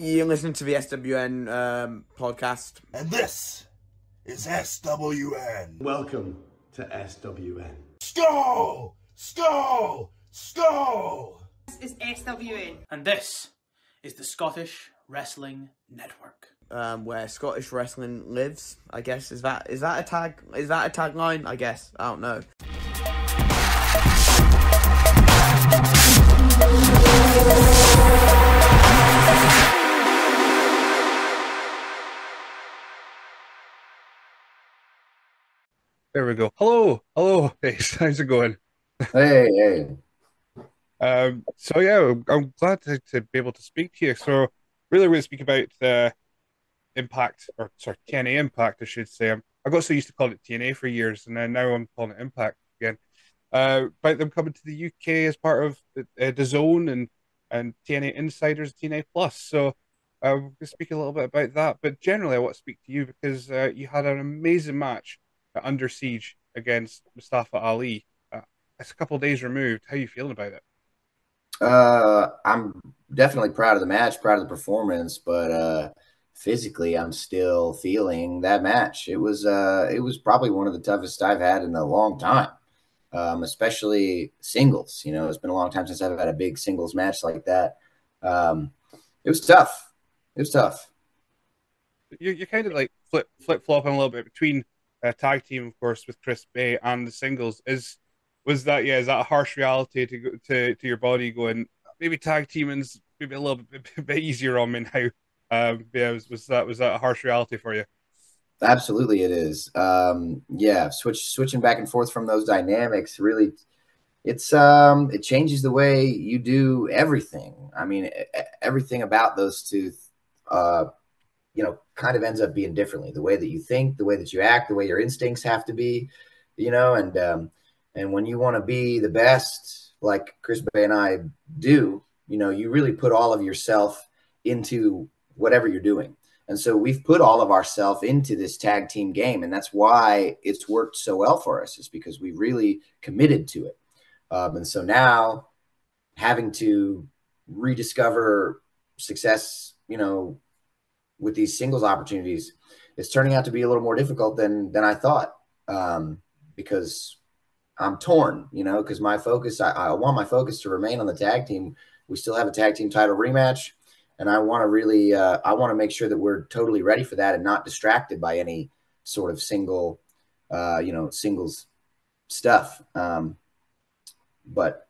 You're listening to the SWN podcast. And this is SWN. Welcome to SWN. Skull! Skull! Skull! This is SWN. And this is the Scottish Wrestling Network. Where Scottish wrestling lives, I guess. Is that a tag? Is that a tagline? I guess. I don't know. There we go. Hello, hello, Ace. How's it going? Hey, hey. So yeah, I'm glad to be able to speak to you. So really, we're going to speak about Impact, or sorry, TNA Impact, I should say. I got so used to calling it TNA for years, and then now I'm calling it Impact again. About them coming to the UK as part of DAZN and TNA Insiders, TNA Plus. So we're going to speak a little bit about that. But generally, I want to speak to you because you had an amazing match at Under Siege against Mustafa Ali. It's a couple of days removed. How are you feeling about it? I'm definitely proud of the match, proud of the performance, but physically I'm still feeling that match. It was probably one of the toughest I've had in a long time, especially singles. You know, it's been a long time since I've had a big singles match like that. It was tough. It was tough. You're kind of like flip-flopping a little bit between tag team, of course, with Chris Bey and the singles. Is that a harsh reality to go to your body going, maybe tag teaming's maybe a little bit easier on me now? Was that a harsh reality for you? Absolutely, it is. Yeah, switching back and forth from those dynamics really, it changes the way you do everything. I mean, everything about those two, you know, kind of ends up being differently. The way that you think, the way that you act, the way your instincts have to be, you know, and when you want to be the best, like Chris Bey and I do, you know, you really put all of yourself into whatever you're doing. And so we've put all of ourselves into this tag team game, and that's why it's worked so well for us, is because we really committed to it. And so now having to rediscover success, you know, with these singles opportunities, it's turning out to be a little more difficult than I thought, because I'm torn, you know, because my focus, I want my focus to remain on the tag team. We still have a tag team title rematch, and I want to really, I want to make sure that we're totally ready for that and not distracted by any sort of single, you know, singles stuff. But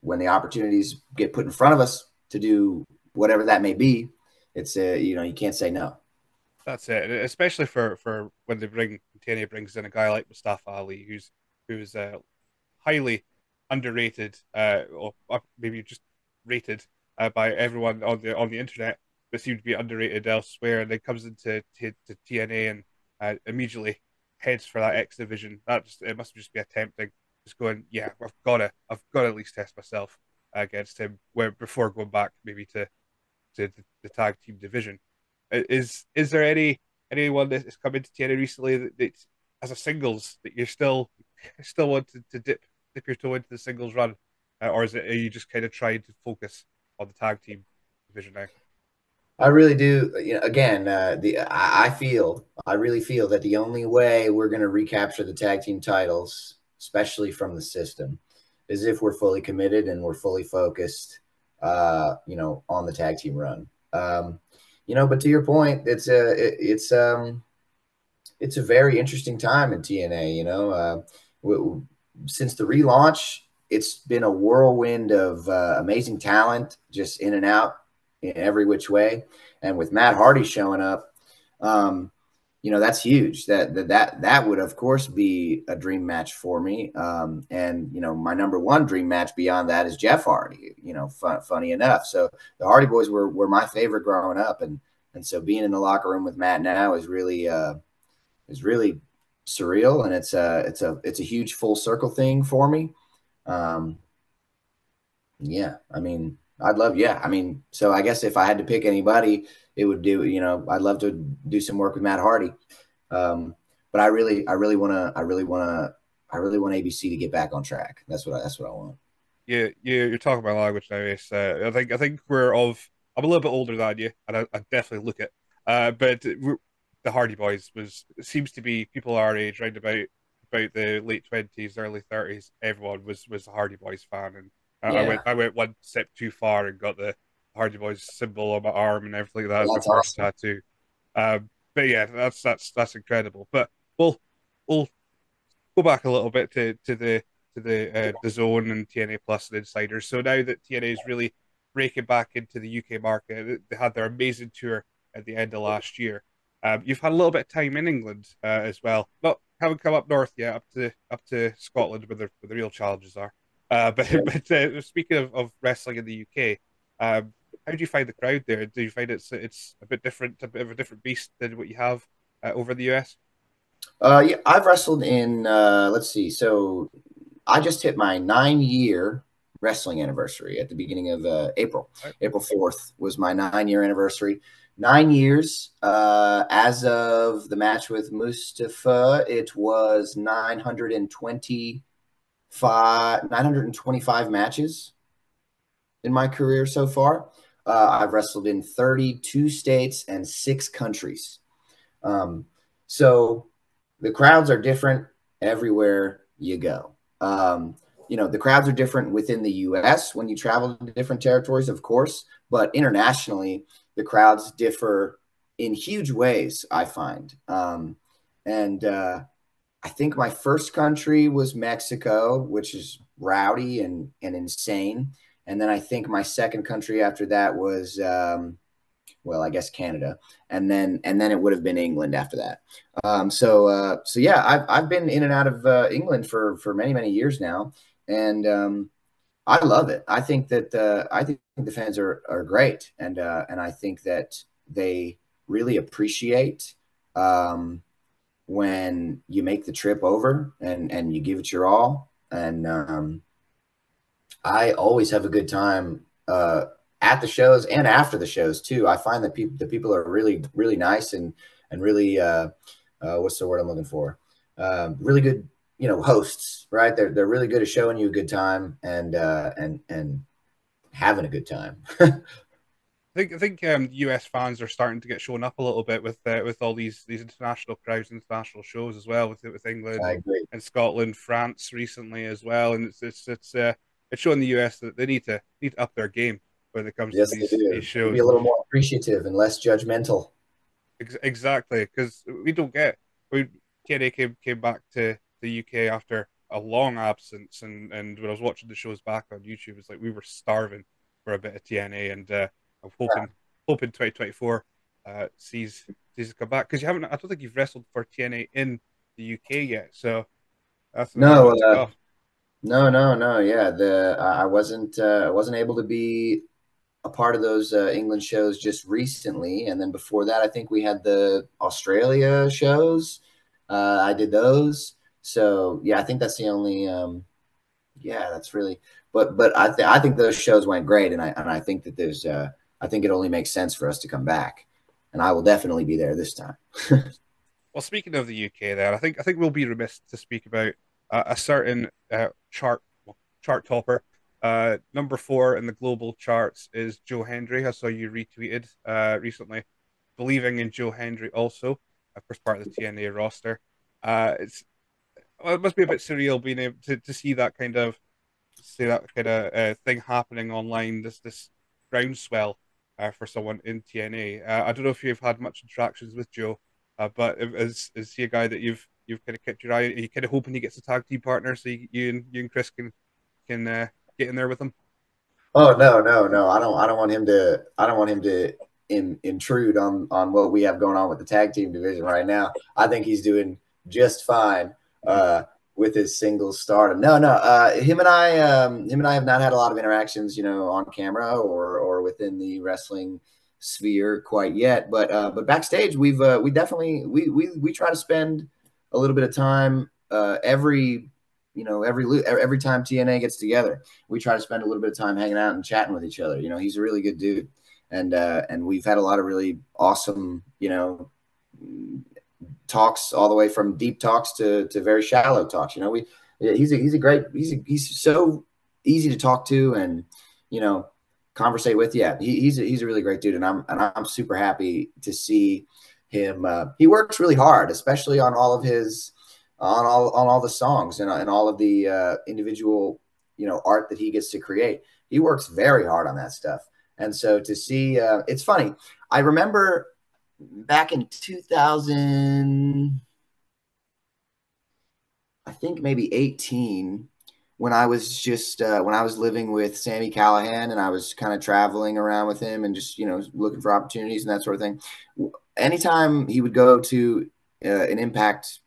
when the opportunities get put in front of us to do whatever that may be, it's you know, you can't say no. That's it, especially for when they bring TNA brings in a guy like Mustafa Ali, who's highly underrated, or maybe just rated by everyone on the internet, but seemed to be underrated elsewhere, and then comes into to TNA and immediately heads for that X Division. It must just be a tempting, just going, yeah, I've got to at least test myself against him, before going back maybe to the tag team division. Is there anyone that has come into TNA recently that as a singles that you're still wanted to dip your toe into the singles run, or are you just kind of trying to focus on the tag team division now? I really do. You know, again, I really feel that the only way we're going to recapture the tag team titles, especially from the system, is if we're fully committed and we're fully focused, you know, on the tag team run. You know, but to your point, it's a very interesting time in TNA. You know, since the relaunch, it's been a whirlwind of amazing talent, just in and out in every which way. And with Matt Hardy showing up, you know, that's huge. That would, of course, be a dream match for me. And, you know, my number one dream match beyond that is Jeff Hardy, you know, funny enough. So the Hardy Boys were my favorite growing up. And so being in the locker room with Matt now is really surreal. And it's a huge full circle thing for me. Yeah, I mean, I'd love, yeah. I mean, so I guess if I had to pick anybody, it would do, you know, I'd love to do some work with Matt Hardy. But I really want ABC to get back on track. That's what I want. Yeah. You're talking my language now, Ace. I think we're of I'm a little bit older than you, and I definitely look it. But the Hardy Boys seems to be people our age, round about the late 20s, early 30s. Everyone was a Hardy Boys fan, and I went one step too far and got the Hardy Boys symbol on my arm and everything like that. That's my first tattoo. But yeah, that's incredible. But we'll go back a little bit to the DAZN and TNA Plus and Insiders. So now that TNA is really breaking back into the UK market, they had their amazing tour at the end of last year. You've had a little bit of time in England as well. Haven't come up north yet, up to Scotland, where the real challenges are. But speaking of wrestling in the UK, how do you find the crowd there? Do you find it's a bit different, a bit of a different beast than what you have over in the US? Yeah, I've wrestled in. Let's see. So I just hit my 9-year wrestling anniversary at the beginning of April. Right. April 4th was my 9-year anniversary. 9 years as of the match with Mustafa, it was 925 matches in my career so far. I've wrestled in 32 states and 6 countries. So the crowds are different everywhere you go. You know, the crowds are different within the U.S. when you travel to different territories, of course, but internationally, the crowds differ in huge ways, I find. I think my first country was Mexico, which is rowdy and insane. And then I think my second country after that was, well, I guess Canada. And then it would have been England after that. So yeah, I've been in and out of England for many, many years now. And I love it. I think the fans are great, and I think that they really appreciate when you make the trip over and you give it your all. And I always have a good time at the shows and after the shows too. I find that the people are really, really nice and really what's the word I'm looking for? Really good, you know, hosts, right? They're really good at showing you a good time and having a good time. I think US fans are starting to get shown up a little bit with all these international crowds, international shows as well, with England and Scotland, France recently as well, and it's showing the US that they need to up their game when it comes to these shows. Be a little more appreciative and less judgmental. Exactly, because we don't get. TNA came back to the UK after a long absence, and when I was watching the shows back on YouTube, it's like we were starving for a bit of TNA, and I'm hoping 2024 sees it come back, because you haven't. I don't think you've wrestled for TNA in the UK yet, so that's no. Yeah, I wasn't able to be a part of those England shows just recently, and then before that, I think we had the Australia shows. I did those. So yeah, I think that's the only. That's really. But I think those shows went great, and I think that there's. I think it only makes sense for us to come back, and I will definitely be there this time. Well, speaking of the UK, then I think we'll be remiss to speak about a certain chart topper. Number 4 in the global charts is Joe Hendry. I saw you retweeted recently, believing in Joe Hendry, also of course part of the TNA roster. It must be a bit surreal being able to see that kind of thing happening online. This groundswell for someone in TNA. I don't know if you've had much interactions with Joe, but is he a guy that you've kind of kept your eye? Are you kind of hoping he gets a tag team partner so you and Chris can get in there with him? Oh no! I don't want him to intrude on what we have going on with the tag team division right now. I think he's doing just fine with his single stardom. Him and I have not had a lot of interactions, you know, on camera or within the wrestling sphere quite yet, but backstage we definitely try to spend a little bit of time every time TNA gets together, we try to spend a little bit of time hanging out and chatting with each other. You know, he's a really good dude, and we've had a lot of really awesome, you know, talks, all the way from deep talks to very shallow talks. You know, he's so easy to talk to, and, you know, conversate with. Yeah, he's a really great dude, and I'm super happy to see him. He works really hard, especially on all of his on all the songs and all of the individual art that he gets to create. He works very hard on that stuff. And so to see, it's funny. I remember back in 2000, I think maybe 18, when I was just, when I was living with Sammy Callahan, and I was kind of traveling around with him and just, looking for opportunities and that sort of thing. Anytime he would go to an Impact,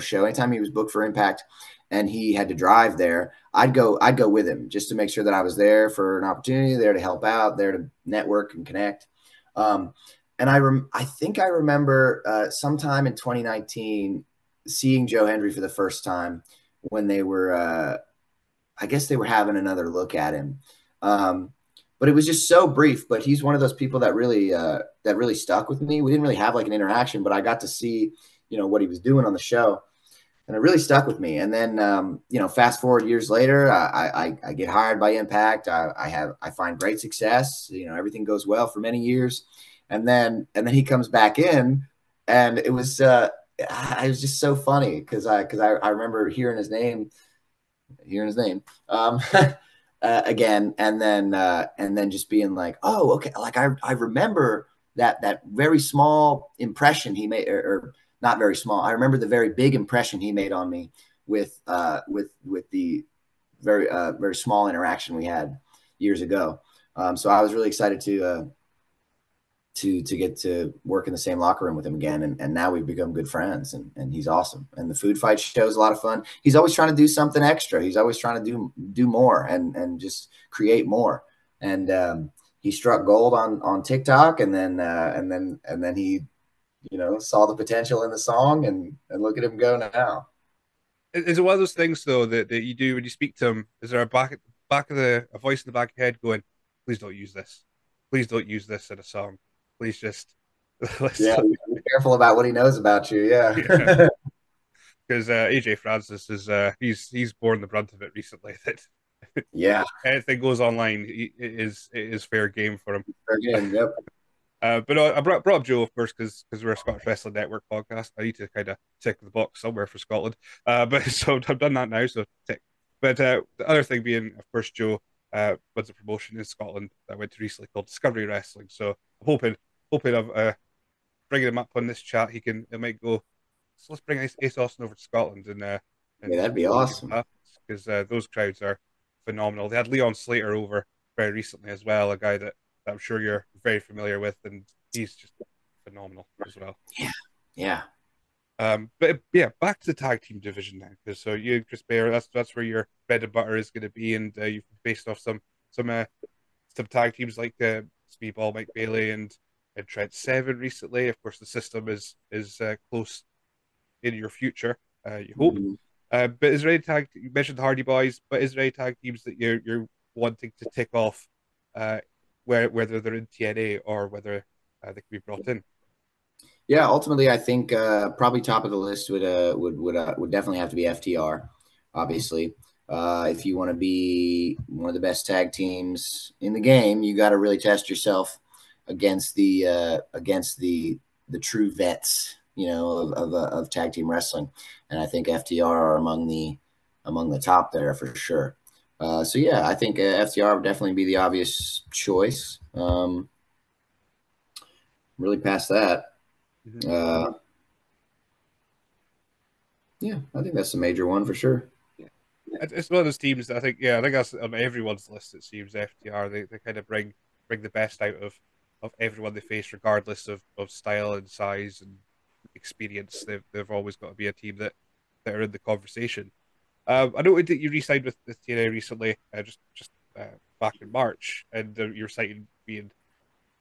show, anytime he was booked for Impact and he had to drive there, I'd go with him just to make sure that I was there for an opportunity, there to help out, there to network and connect. And I think I remember sometime in 2019 seeing Joe Hendry for the first time when they were, I guess they were having another look at him. But it was just so brief. But he's one of those people that really stuck with me. We didn't really have like an interaction, but I got to see, what he was doing on the show. And it really stuck with me. And then, fast forward years later, I get hired by Impact. I find great success. Everything goes well for many years. And then he comes back in, and it was just so funny. Cause I remember hearing his name again. And then just being like, oh, okay. Like I remember that very small impression he made, or not very small. I remember the very big impression he made on me with the very small interaction we had years ago. So I was really excited to get to work in the same locker room with him again. And now we've become good friends, and he's awesome. And the food fight show is a lot of fun. He's always trying to do something extra. He's always trying to do more and just create more. And he struck gold on TikTok, and then he, saw the potential in the song, and look at him go now. Is it one of those things though that you do when you speak to him? Is there a voice in the back of your head going, "Please don't use this. Please don't use this in a song. Please just." Yeah, be careful about what he knows about you. Yeah, because AJ Francis is he's borne the brunt of it recently. That yeah, anything goes online, it is fair game for him. Fair game. Yep. But I brought up Joe, of course, because we're a Scottish Wrestling Network podcast. I need to kind of tick the box somewhere for Scotland. But so I've done that now, so tick. But the other thing being, of course, Joe was a promotion in Scotland that I went to recently called Discovery Wrestling. So I'm hoping of bringing him up on this chat, it might go. So let's bring Ace Austin over to Scotland, and yeah, that'd be awesome, because those crowds are phenomenal. They had Leon Slater over very recently as well, a guy that I'm sure you're very familiar with, and he's just phenomenal as well. Yeah, yeah. But yeah, back to the tag team division now. So you and Chris Bey, that's where your bread and butter is going to be, and you've based off some tag teams like Speedball, Mike Bailey, and Trent Seven recently. Of course, the system is close in your future, you hope. Mm-hmm. But is there any tag? You mentioned the Hardy Boys, but is there any tag teams that you're wanting to tick off? Whether they're in TNA or whether they can be brought in. Yeah, ultimately, I think probably top of the list would definitely have to be FTR. Obviously, if you want to be one of the best tag teams in the game, you got to really test yourself against the true vets, of tag team wrestling. And I think FTR are among the top there for sure. So yeah, I think FTR would definitely be the obvious choice. Really past that. Mm-hmm. Yeah, I think that's the major one for sure. Yeah. It's one of those teams that I think that's on everyone's list. It seems FTR, they kind of bring the best out of everyone they face, regardless of style and size and experience. They've always got to be a team that are in the conversation. I know that you re-signed with TNA recently, just back in March, and you're citing being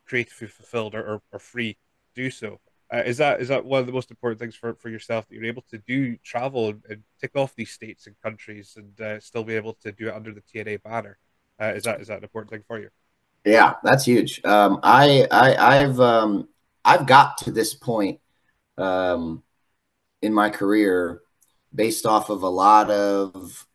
creatively fulfilled or free to do so. Is that one of the most important things for yourself, that you're able to do travel and tick off these states and countries and still be able to do it under the TNA banner? Is that an important thing for you? Yeah, that's huge. I've got to this point in my career, based off of a lot of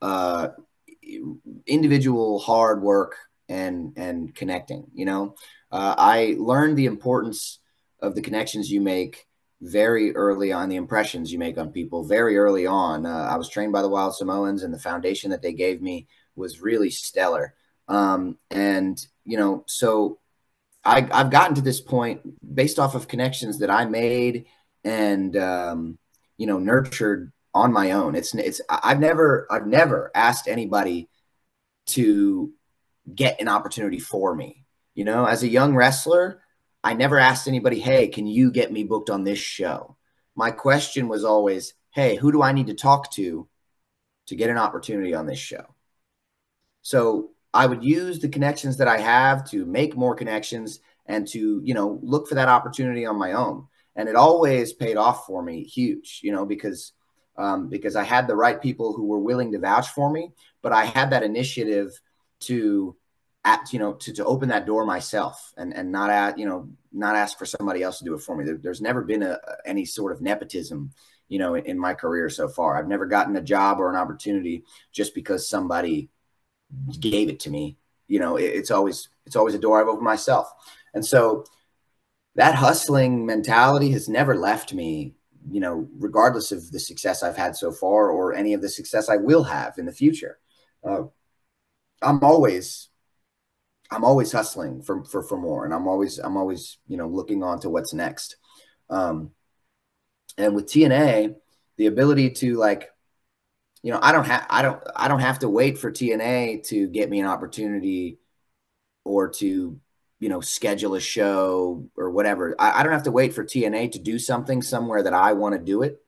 individual hard work and connecting, you know. I learned the importance of the connections you make very early on, the impressions you make on people very early on. I was trained by the Wild Samoans, and the foundation that they gave me was really stellar. And, you know, so I've gotten to this point based off of connections that I made and, you know, nurtured on my own. I've never asked anybody to get an opportunity for me. You know, as a young wrestler, I never asked anybody, hey, can you get me booked on this show? My question was always, hey, who do I need to talk to get an opportunity on this show? So I would use the connections that I have to make more connections and to, you know, look for that opportunity on my own. And it always paid off for me huge, you know, because I had the right people who were willing to vouch for me, but I had that initiative to to open that door myself and not at, you know, not ask for somebody else to do it for me. There's never been any sort of nepotism, you know, in my career so far. I've never gotten a job or an opportunity just because somebody gave it to me. You know, it's always a door I've opened myself. And so that hustling mentality has never left me, you know, regardless of the success I've had so far or any of the success I will have in the future. I'm always hustling for more, and I'm always, you know, looking on to what's next. And with TNA, the ability to, like, you know, I don't have to wait for TNA to get me an opportunity or to, you know, schedule a show or whatever. I don't have to wait for TNA to do something somewhere that I want to do it.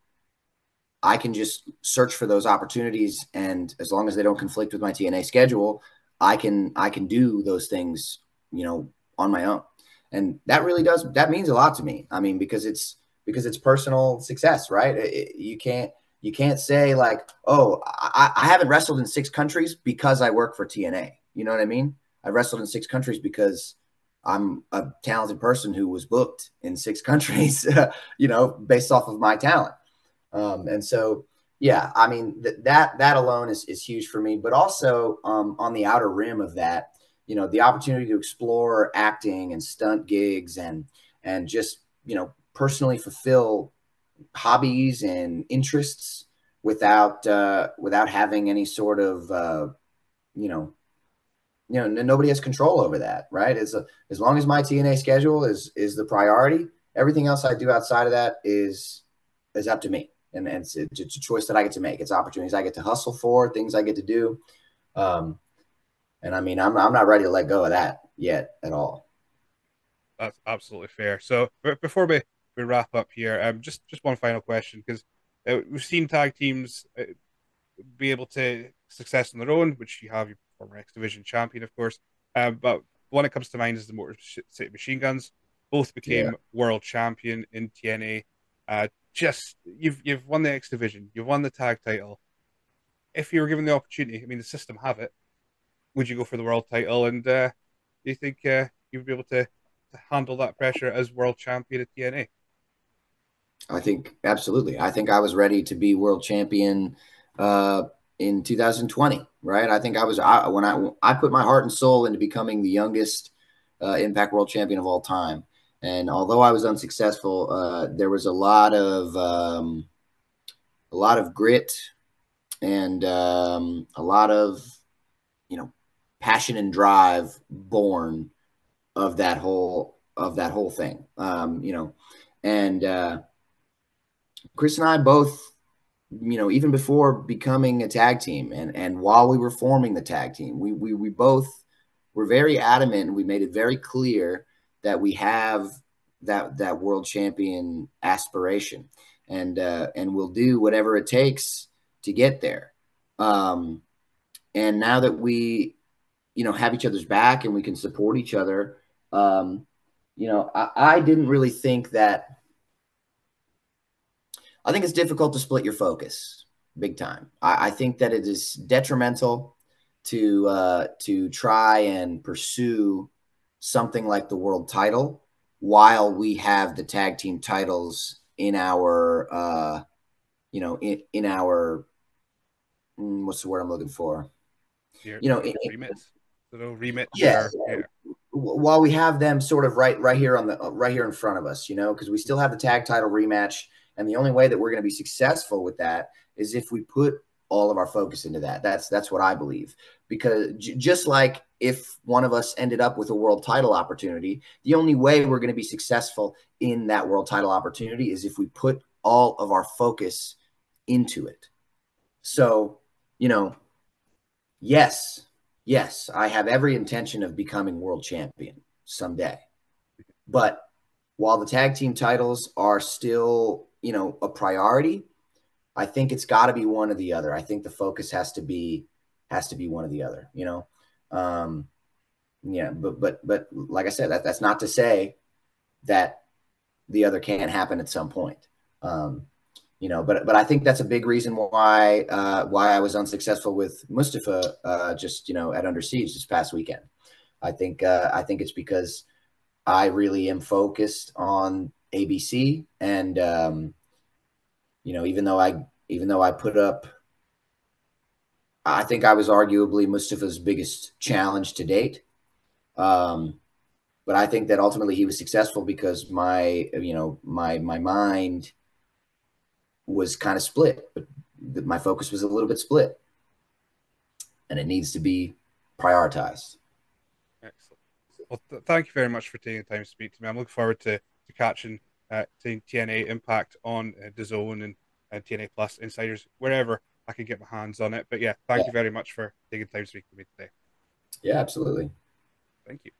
I can just search for those opportunities, and as long as they don't conflict with my TNA schedule, I can do those things, you know, on my own. And that really does, that means a lot to me. I mean, because it's personal success, right? You can't say like, oh, I haven't wrestled in 6 countries because I work for TNA. You know what I mean? I wrestled in 6 countries because I'm a talented person who was booked in 6 countries, you know, based off of my talent. And so, yeah, I mean, that alone is huge for me, but also on the outer rim of that, you know, the opportunity to explore acting and stunt gigs and just, you know, personally fulfill hobbies and interests without having any sort of, nobody has control over that, right? As long as my TNA schedule is the priority, everything else I do outside of that is up to me. And it's a choice that I get to make. It's opportunities I get to hustle for, things I get to do. And I mean, I'm not ready to let go of that yet at all. That's absolutely fair. So before we wrap up here, just one final question, because we've seen tag teams be able to success on their own, which you have your former X Division champion, of course. But one that comes to mind is the Motor City Machine Guns. Both became world champion in TNA. Just you've won the X Division, you've won the tag title. If you were given the opportunity, I mean, the system have it, would you go for the world title? And do you think you'd be able to handle that pressure as world champion at TNA? I think absolutely. I think I was ready to be world champion in 2020, right? I think when I put my heart and soul into becoming the youngest Impact world champion of all time. And although I was unsuccessful, there was a lot of grit and a lot of, you know, passion and drive born of that whole thing, you know. And Chris and I both, you know, even before becoming a tag team and while we were forming the tag team, we both were very adamant, and we made it very clear that we have that world champion aspiration, and we'll do whatever it takes to get there. And now that we, you know, have each other's back and we can support each other, you know, I didn't really think that. I think it's difficult to split your focus big time. I think that it is detrimental to try and pursue something like the world title while we have the tag team titles in our, you know, in our, what's the word I'm looking for? You know, little rematch. Yeah. While we have them sort of right here on the right here in front of us, you know, because we still have the tag title rematch, and the only way that we're going to be successful with that is if we put all of our focus into that. That's what I believe. Because just like if one of us ended up with a world title opportunity, the only way we're going to be successful in that world title opportunity is if we put all of our focus into it. So, you know, yes, I have every intention of becoming world champion someday. But while the tag team titles are still, you know, a priority, I think it's got to be one or the other. I think the focus has to be one or the other, you know? Yeah, but like I said, that's not to say that the other can't happen at some point. You know, but I think that's a big reason why I was unsuccessful with Mustafa, just, you know, at Under Siege this past weekend. I think it's because I really am focused on ABC and, you know, even though I put up, I think I was arguably Mustafa's biggest challenge to date. But I think that ultimately he was successful because my mind was kind of split, but my focus was a little bit split, and it needs to be prioritized. Excellent. Well, thank you very much for taking the time to speak to me. I'm looking forward to catching TNA Impact on DAZN and TNA Plus Insiders, wherever I can get my hands on it. But yeah, thank you very much for taking time to speak to me today. Yeah, absolutely. Thank you.